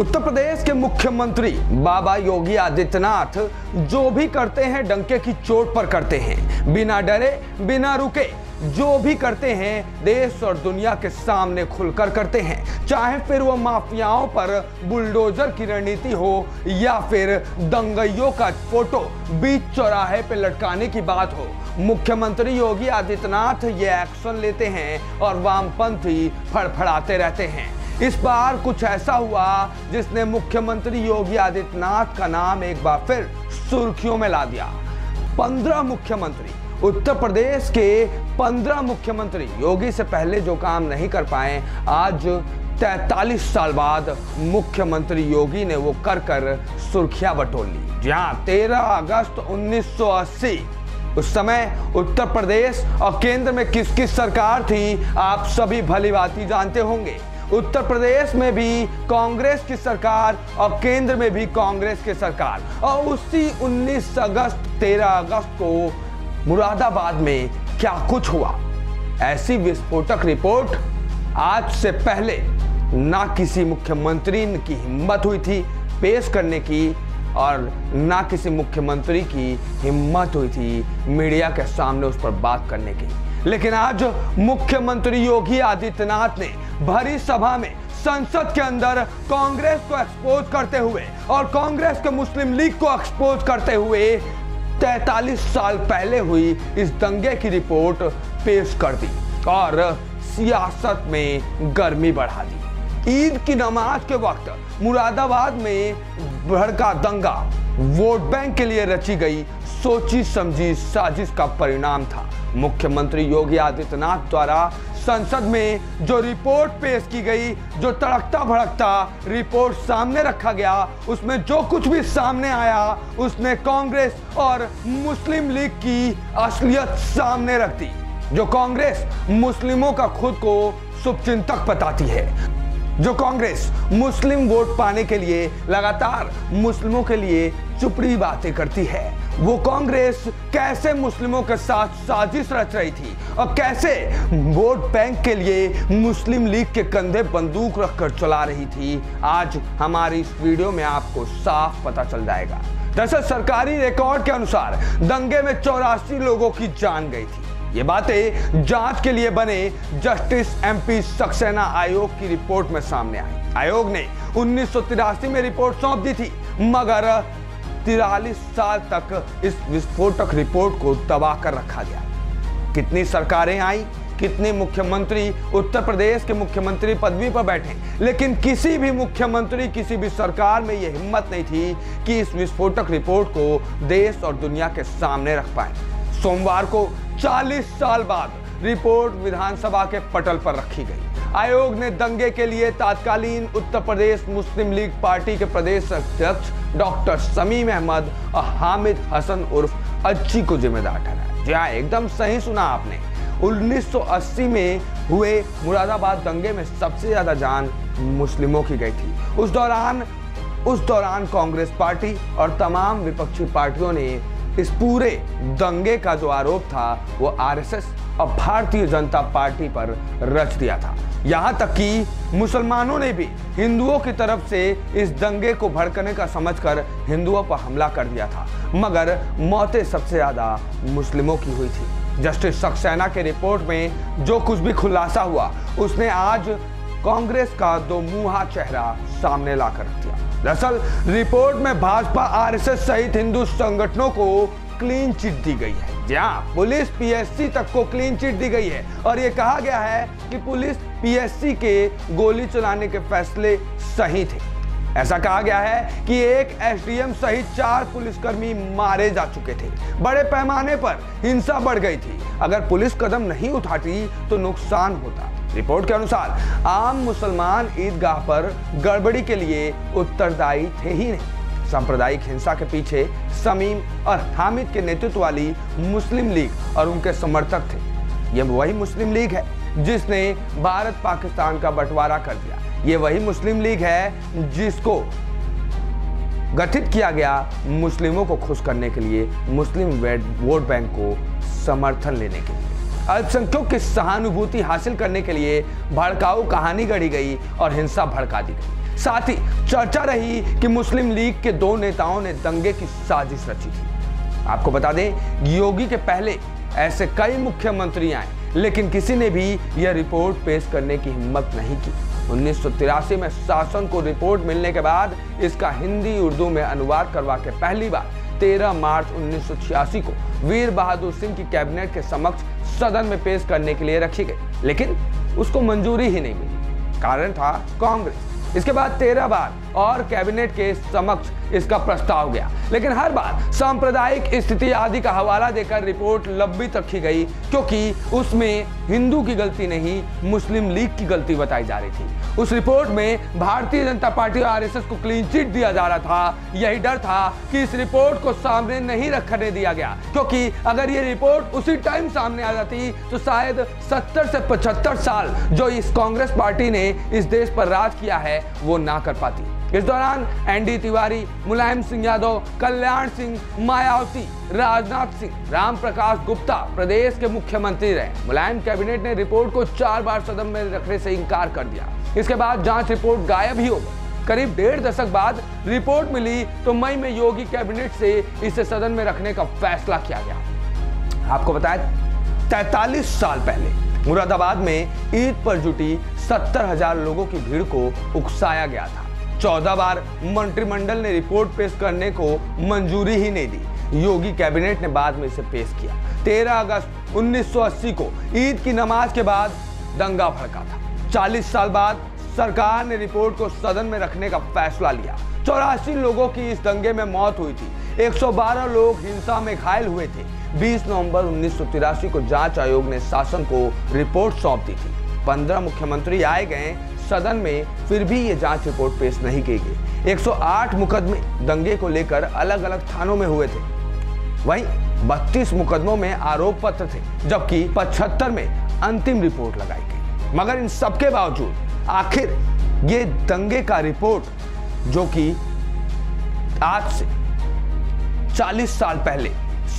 उत्तर प्रदेश के मुख्यमंत्री बाबा योगी आदित्यनाथ जो भी करते हैं डंके की चोट पर करते हैं, बिना डरे बिना रुके जो भी करते हैं देश और दुनिया के सामने खुलकर करते हैं, चाहे फिर वो माफियाओं पर बुलडोजर की रणनीति हो या फिर दंगाइयों का फोटो बीच चौराहे पे लटकाने की बात हो। मुख्यमंत्री योगी आदित्यनाथ ये एक्शन लेते हैं और वामपंथी फड़फड़ाते रहते हैं। इस बार कुछ ऐसा हुआ जिसने मुख्यमंत्री योगी आदित्यनाथ का नाम एक बार फिर सुर्खियों में ला दिया। 15 मुख्यमंत्री, उत्तर प्रदेश के 15 मुख्यमंत्री योगी से पहले जो काम नहीं कर पाए, आज 43 साल बाद मुख्यमंत्री योगी ने वो कर सुर्खियां बटोर ली। जहाँ 13 अगस्त 1980 उस समय उत्तर प्रदेश और केंद्र में किसकी सरकार थी आप सभी भलीभांति जानते होंगे। उत्तर प्रदेश में भी कांग्रेस की सरकार और केंद्र में भी कांग्रेस की सरकार, और उसी 13 अगस्त को मुरादाबाद में क्या कुछ हुआ, ऐसी विस्फोटक रिपोर्ट आज से पहले ना किसी मुख्यमंत्री की हिम्मत हुई थी पेश करने की और ना किसी मुख्यमंत्री की हिम्मत हुई थी मीडिया के सामने उस पर बात करने की। लेकिन आज मुख्यमंत्री योगी आदित्यनाथ ने भरी सभा में संसद के अंदर कांग्रेस को एक्सपोज करते हुए और कांग्रेस के मुस्लिम लीग को एक्सपोज करते हुए 43 साल पहले हुई इस दंगे की रिपोर्ट पेश कर दी और सियासत में गर्मी बढ़ा दी। ईद की नमाज के वक्त मुरादाबाद में भड़का दंगा वोट बैंक के लिए रची गई सोची समझी साजिश का परिणाम था। मुख्यमंत्री योगी आदित्यनाथ द्वारा संसद में जो रिपोर्ट पेश की गई, जो तड़कता भड़कता रिपोर्ट सामने रखा गया, उसमें जो कुछ भी सामने आया उसने कांग्रेस और मुस्लिम लीग की असलियत सामने रख दी। जो कांग्रेस मुस्लिमों का खुद को शुभचिंतक बताती है, जो कांग्रेस मुस्लिम वोट पाने के लिए लगातार मुस्लिमों के लिए चुपड़ी बातें करती है, वो कांग्रेस कैसे मुस्लिमों के साथ साजिश रच रही थी और कैसे वोट बैंक के लिए मुस्लिम लीग के कंधे बंदूक रखकर चला रही थी, आज हमारी इस वीडियो में आपको साफ पता चल जाएगा। दरअसल सरकारी रिकॉर्ड के अनुसार दंगे में 84 लोगों की जान गई थी। ये बातें जांच के लिए बने जस्टिस एमपी सक्सेना आयोग की रिपोर्ट में सामने आई। आयोग ने 1983 में रिपोर्ट सौंप दी थी, मगर 43 साल तक इस विस्फोटक रिपोर्ट को दबा कर रखा गया। कितनी सरकारें आई, कितने मुख्यमंत्री उत्तर प्रदेश के मुख्यमंत्री पदवी पर बैठे, लेकिन किसी भी मुख्यमंत्री किसी भी सरकार में यह हिम्मत नहीं थी कि इस विस्फोटक रिपोर्ट को देश और दुनिया के सामने रख पाए। सोमवार को 40 साल बाद रिपोर्ट विधानसभा के पटल पर रखी गई। आयोग ने दंगे के लिए तत्कालीन उत्तर प्रदेश मुस्लिम लीग पार्टी के प्रदेश अध्यक्ष डॉक्टर शमीम अहमद और हामिद हसन उर्फ अच्छी को जिम्मेदार ठहराया। जी हाँ, एकदम सही सुना आपने। 1980 में हुए मुरादाबाद दंगे में सबसे ज्यादा जान मुस्लिमों की गई थी। उस दौरान कांग्रेस पार्टी और तमाम विपक्षी पार्टियों ने इस पूरे दंगे का जो आरोप था वो आरएसएस और भारतीय जनता पार्टी पर रच दिया था। यहां तक कि मुसलमानों ने भी हिंदुओं की तरफ से इस दंगे को भड़कने का समझकर हिंदुओं पर हमला कर दिया था, मगर मौतें सबसे ज्यादा मुस्लिमों की हुई थी। जस्टिस सक्सेना के रिपोर्ट में जो कुछ भी खुलासा हुआ उसने आज कांग्रेस का दो मुंहा चेहरा सामने लाकर रख दिया। दरअसल रिपोर्ट में भाजपा आरएसएस सहित हिंदू संगठनों को क्लीन चिट दी गई है। जहां पुलिस पीएससी तक को क्लीन चिट दी गई है और ये कहा गया है कि पुलिस पीएससी के गोली चलाने के फैसले सही थे। ऐसा कहा गया है कि एक एसडीएम सहित 4 पुलिसकर्मी मारे जा चुके थे। बड़े पैमाने पर हिंसा बढ़ गई थी, अगर पुलिस कदम नहीं उठाती तो नुकसान होता। रिपोर्ट के अनुसार आम मुसलमान ईदगाह पर गड़बड़ी के लिए उत्तरदायी थे ही नहीं। सांप्रदायिक हिंसा के पीछे शमीम और हामिद के नेतृत्व वाली मुस्लिम लीग और उनके समर्थक थे। ये वही मुस्लिम लीग है जिसने भारत पाकिस्तान का बंटवारा कर दिया। ये वही मुस्लिम लीग है जिसको गठित किया गया मुस्लिमों को खुश करने के लिए, मुस्लिम वोट बैंक को समर्थन लेने के लिए, अल्पसंख्यकों की सहानुभूति हासिल करने के लिए भड़काऊ कहानी गढ़ी गई और हिंसा भड़का दी गई। साथ ही चर्चा रही कि मुस्लिम लीग के दो नेताओं ने दंगे की साजिश रची थी। आपको बता दें, योगी के पहले ऐसे कई मुख्यमंत्री आए, लेकिन किसी ने भी यह रिपोर्ट पेश करने की हिम्मत नहीं की। 1983 में शासन को रिपोर्ट मिलने के बाद इसका हिंदी उर्दू में अनुवाद करवा के पहली बार 13 मार्च 1986 को वीर बहादुर सिंह की कैबिनेट के समक्ष सदन में पेश करने के लिए रखी गई, लेकिन उसको मंजूरी ही नहीं मिली। कारण था कांग्रेस। इसके बाद 13 बार और कैबिनेट के समक्ष इसका प्रस्ताव गया, लेकिन हर बार सांप्रदायिक स्थिति आदि का हवाला देकर रिपोर्ट लंबित रखी गई, क्योंकि उसमें हिंदू की गलती नहीं मुस्लिम लीग की गलती बताई जा रही थी। उस रिपोर्ट में भारतीय जनता पार्टी और RSS को क्लीन चिट दिया जा रहा था। यही डर था कि इस रिपोर्ट को सामने नहीं रखने दिया गया, क्योंकि अगर ये रिपोर्ट उसी टाइम सामने आ जाती तो शायद 70 से 75 साल जो इस कांग्रेस पार्टी ने इस देश पर राज किया है वो ना कर पाती। इस दौरान ND तिवारी, मुलायम सिंह यादव, कल्याण सिंह, मायावती, राजनाथ सिंह, राम प्रकाश गुप्ता प्रदेश के मुख्यमंत्री रहे। मुलायम कैबिनेट ने रिपोर्ट को 4 बार सदन में रखने से इंकार कर दिया। इसके बाद जांच रिपोर्ट गायब ही हो गई। करीब 1.5 दशक बाद रिपोर्ट मिली तो मई में योगी कैबिनेट से इसे सदन में रखने का फैसला किया गया। आपको बताया, 43 साल पहले मुरादाबाद में ईद पर जुटी 70,000 लोगों की भीड़ को उकसाया गया था। 14 बार मंत्रिमंडल ने रिपोर्ट पेश करने को मंजूरी ही नहीं दी। योगी कैबिनेट ने बाद में इसे पेश किया। 13 अगस्त 1980 को ईद की नमाज के बाद दंगा भड़का था। 40 साल बाद सरकार ने रिपोर्ट को सदन में रखने का फैसला लिया। 84 लोगों की इस दंगे में मौत हुई थी। 112 लोग हिंसा में घायल हुए थे। 20 नवंबर 1983 को जांच आयोग ने शासन को रिपोर्ट सौंप दी थी। 15 मुख्यमंत्री आए गए, सदन में फिर भी ये जांच रिपोर्ट पेश नहीं की गई। 108 मुकदमे दंगे को लेकर अलग अलग थानों में हुए थे। वहीं 32 मुकदमों में आरोप पत्र थे, जबकि 75 में अंतिम रिपोर्ट लगाई गई। मगर इन सबके बावजूद आखिर ये दंगे का रिपोर्ट, जो कि आज से 40 साल पहले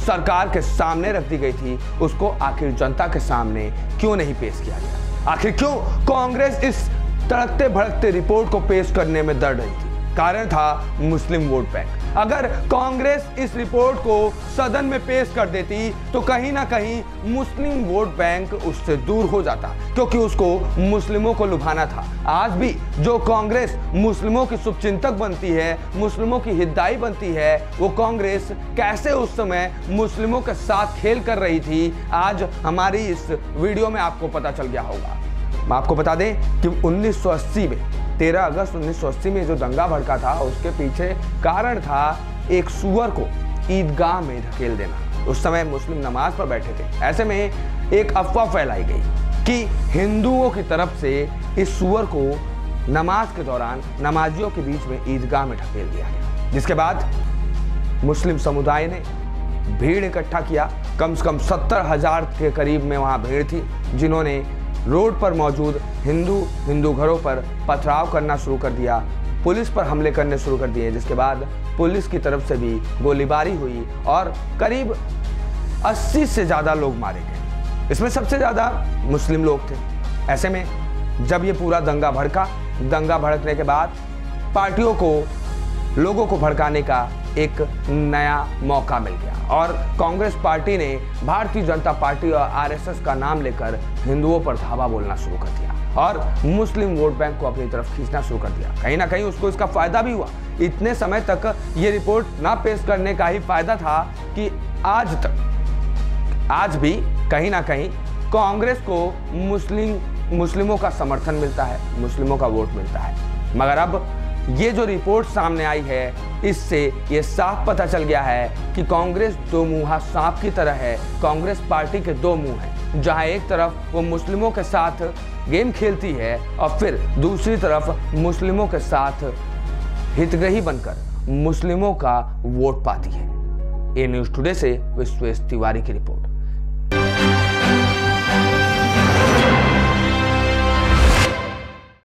सरकार के सामने रख दी गई थी, उसको आखिर जनता के सामने क्यों नहीं पेश किया गया? आखिर क्यों कांग्रेस इस तड़कते भड़कते रिपोर्ट को पेश करने में डर रही थी? कारण था मुस्लिम वोट बैंक। अगर कांग्रेस इस रिपोर्ट को सदन में पेश कर देती तो कहीं ना कहीं मुस्लिम वोट बैंक उससे दूर हो जाता, क्योंकि उसको मुस्लिमों को लुभाना था। आज भी जो कांग्रेस मुस्लिमों की शुभचिंतक बनती है, मुस्लिमों की हिदाई बनती है, वो कांग्रेस कैसे उस समय मुस्लिमों के साथ खेल कर रही थी, आज हमारी इस वीडियो में आपको पता चल गया होगा। आपको बता दें कि 1980 में 13 अगस्त 1980 में जो दंगा भड़का था, उसके पीछे कारण था एक सुअर को ईदगाह में धकेल देना। उस समय मुस्लिम नमाज पर बैठे थे। ऐसे में एक अफवाह फैलाई गई कि हिंदुओं की तरफ से इस सुअर को नमाज के दौरान नमाजियों के बीच में ईदगाह में धकेल दिया गया, जिसके बाद मुस्लिम समुदाय ने भीड़ इकट्ठा किया। कम से कम 70,000 के करीब में वहाँ भीड़ थी, जिन्होंने रोड पर मौजूद हिंदू घरों पर पथराव करना शुरू कर दिया, पुलिस पर हमले करने शुरू कर दिए, जिसके बाद पुलिस की तरफ से भी गोलीबारी हुई और करीब 80 से ज़्यादा लोग मारे गए। इसमें सबसे ज़्यादा मुस्लिम लोग थे। ऐसे में जब ये पूरा दंगा भड़का, दंगा भड़कने के बाद पार्टियों को लोगों को भड़काने का एक नया मौका मिल गया और कांग्रेस पार्टी ने भारतीय जनता पार्टी और RSS का नाम लेकर हिंदुओं पर धावा बोलना शुरू कर दिया और मुस्लिम वोट बैंक को अपनी तरफ खींचना शुरू कर दिया। कहीं ना कहीं उसको इसका फायदा भी हुआ। इतने समय तक ये रिपोर्ट ना पेश करने का ही फायदा था कि आज भी कहीं ना कहीं कांग्रेस को मुस्लिमों का समर्थन मिलता है, मुस्लिमों का वोट मिलता है। मगर अब ये जो रिपोर्ट सामने आई है, इससे ये साफ पता चल गया है कि कांग्रेस दो मुंहा सांप की तरह है। कांग्रेस पार्टी के दो मुंह हैं, जहां एक तरफ वो मुस्लिमों के साथ गेम खेलती है और फिर दूसरी तरफ मुस्लिमों के साथ हितग्राही बनकर मुस्लिमों का वोट पाती है। ए न्यूज़ टुडे से विश्वेश तिवारी की रिपोर्ट।